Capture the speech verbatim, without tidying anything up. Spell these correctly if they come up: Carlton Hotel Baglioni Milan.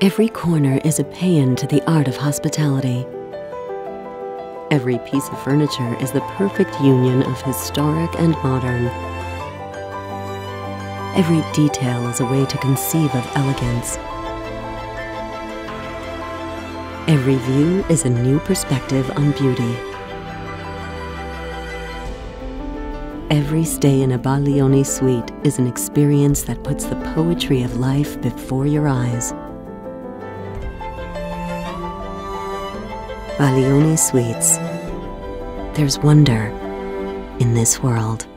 Every corner is a paean to the art of hospitality. Every piece of furniture is the perfect union of historic and modern. Every detail is a way to conceive of elegance. Every view is a new perspective on beauty. Every stay in a Baglioni suite is an experience that puts the poetry of life before your eyes. Baglioni Suites. There's wonder in this world.